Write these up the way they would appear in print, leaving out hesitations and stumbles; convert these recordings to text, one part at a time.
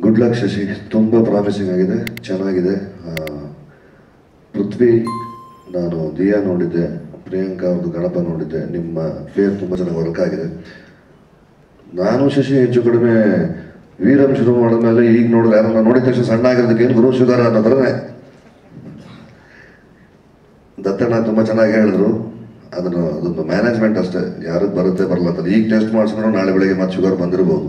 Good luck, Sashi. Tumba promising agide, chanagide. Prithvi, nanu Diya nodide, Priyanka avardu Ganapa nodide, nimma fare tumba chanaga work agide. Nanu Sashi ಹೆಚ್ಚು ಕಡಿಮೆ ವೀರಂ ಶುರು ಮಾಡಿದ ಮೇಲೆ ಈಗ ನೋಡಿದ್ರೆ ನಾನು ನೋಡಿದ ತಕ್ಷಣ ಸಣ್ಣ ಆಗಿರೋದಕ್ಕೆ ಏನು ಗುರು ಶುಗರ್ ಅನ್ನೋ ಥರನೇ. ದತ್ತಣ್ಣ ತುಂಬ ಚೆನ್ನಾಗಿ ಹೇಳಿದ್ರು, ಅದೊಂದು ಮ್ಯಾನೇಜ್ಮೆಂಟ್ ಅಷ್ಟೇ, ಯಾರಿಗೆ ಬರುತ್ತೆ ಬರಲ್ಲ ಅಂತ. ಈಗ ಟೆಸ್ಟ್ ಮಾಡಿಸ್ಕೊಂಡು ನಾಳೆ ಬೆಳಗ್ಗೆ ಮತ್ತೆ ಶುಗರ್ ಬಂದಿರ್ಬೋದು.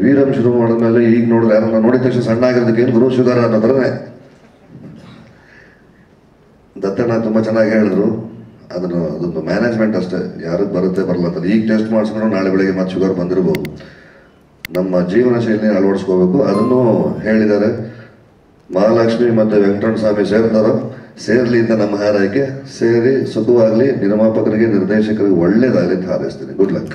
ವೀರಂ ಶುರು ಮಾಡಿದ ಮೇಲೆ ಈಗ ನೋಡಿದ್ರೆ ಯಾರನ್ನ ನೋಡಿದ ತಕ್ಷಣ ಸಣ್ಣ ಆಗಿರೋದಕ್ಕೆ ಏನು ಗುರು ಶುಗರ್ ಅನ್ನೋ ಥರನೇ. ದತ್ತಣ್ಣ ತುಂಬ ಚೆನ್ನಾಗಿ ಹೇಳಿದ್ರು, ಅದೊಂದು ಮ್ಯಾನೇಜ್ಮೆಂಟ್ ಅಷ್ಟೇ, ಯಾರಿಗೆ ಬರುತ್ತೆ ಬರಲ್ಲ ಅಂತ. ಈಗ ಟೆಸ್ಟ್ ಮಾಡಿಸ್ಕೊಂಡು ನಾಳೆ ಬೆಳಗ್ಗೆ ಮತ್ತೆ ಶುಗರ್ ಬಂದಿರ್ಬೋದು. ನಮ್ಮ ಜೀವನ ಶೈಲಿ ಅಳವಡಿಸ್ಕೋಬೇಕು, ಅದನ್ನು ಹೇಳಿದ್ದಾರೆ. ಮಹಾಲಕ್ಷ್ಮಿ ಮತ್ತು ವೆಂಕಟರಣ ಸ್ವಾಮಿ ಸೇರ್ತಾರೋ, ಸೇರಲಿ ಅಂತ ನಮ್ಮ ಹಾರೈಕೆ. ಸೇರಿ ಸುಖವಾಗಲಿ, ನಿರ್ಮಾಪಕರಿಗೆ ನಿರ್ದೇಶಕರಿಗೆ ಒಳ್ಳೇದಾಗಲಿ ಅಂತ ಹಾರೈಸ್ತೀನಿ. Good luck.